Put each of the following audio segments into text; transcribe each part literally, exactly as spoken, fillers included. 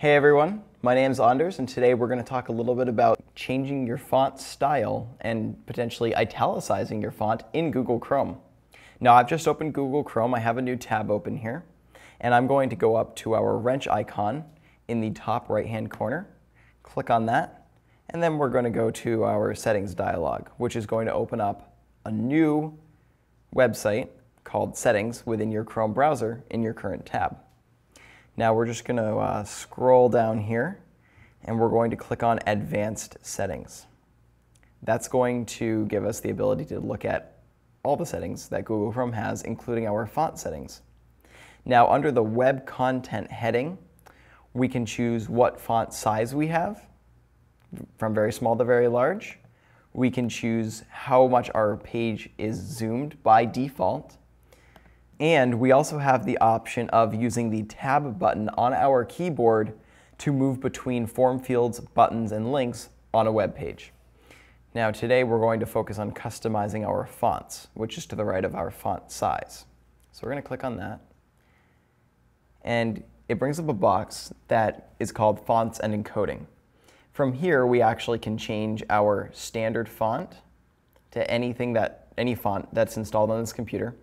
Hey everyone, my name's Anders and today we're going to talk a little bit about changing your font style and potentially italicizing your font in Google Chrome. Now I've just opened Google Chrome, I have a new tab open here, and I'm going to go up to our wrench icon in the top right hand corner, click on that, and then we're going to go to our settings dialog, which is going to open up a new website called Settings within your Chrome browser in your current tab. Now we're just going to uh, scroll down here and we're going to click on Advanced Settings. That's going to give us the ability to look at all the settings that Google Chrome has, including our font settings. Now under the Web Content heading, we can choose what font size we have, from very small to very large. We can choose how much our page is zoomed by default. And we also have the option of using the tab button on our keyboard to move between form fields, buttons, and links on a web page. Now today we're going to focus on customizing our fonts, which is to the right of our font size. So we're going to click on that. And it brings up a box that is called Fonts and Encoding. From here we actually can change our standard font to anything that, any font that's installed on this computer.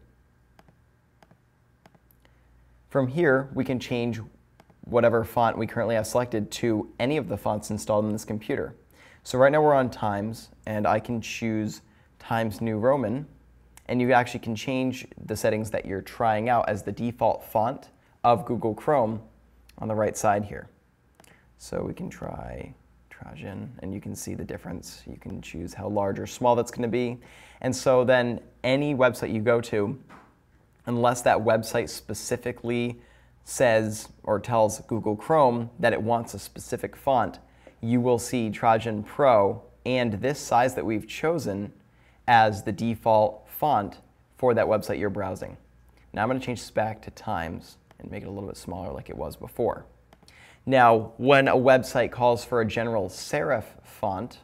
From here, we can change whatever font we currently have selected to any of the fonts installed on this computer. So right now we're on Times, and I can choose Times New Roman, and you actually can change the settings that you're trying out as the default font of Google Chrome on the right side here. So we can try Trajan, and you can see the difference. You can choose how large or small that's going to be, and so then any website you go to, unless that website specifically says or tells Google Chrome that it wants a specific font, you will see Trajan Pro and this size that we've chosen as the default font for that website you're browsing. Now I'm going to change this back to Times and make it a little bit smaller like it was before. Now when a website calls for a general serif font,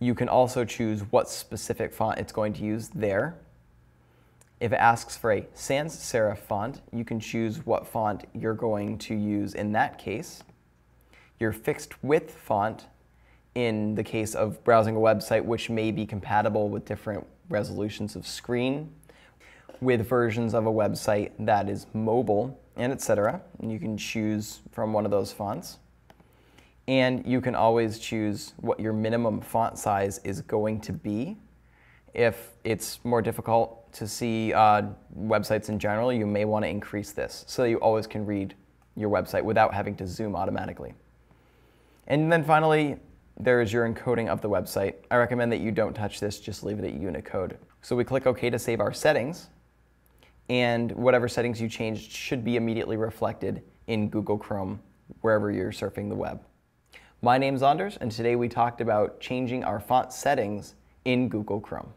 you can also choose what specific font it's going to use there. If it asks for a sans serif font, you can choose what font you're going to use in that case. Your fixed width font in the case of browsing a website which may be compatible with different resolutions of screen, with versions of a website that is mobile, and et cetera. And you can choose from one of those fonts. And you can always choose what your minimum font size is going to be. If it's more difficult to see uh, websites in general, you may want to increase this so that you always can read your website without having to zoom automatically. And then finally, there is your encoding of the website. I recommend that you don't touch this, just leave it at Unicode. So we click OK to save our settings, and whatever settings you changed should be immediately reflected in Google Chrome wherever you're surfing the web. My name's Anders, and today we talked about changing our font settings in Google Chrome.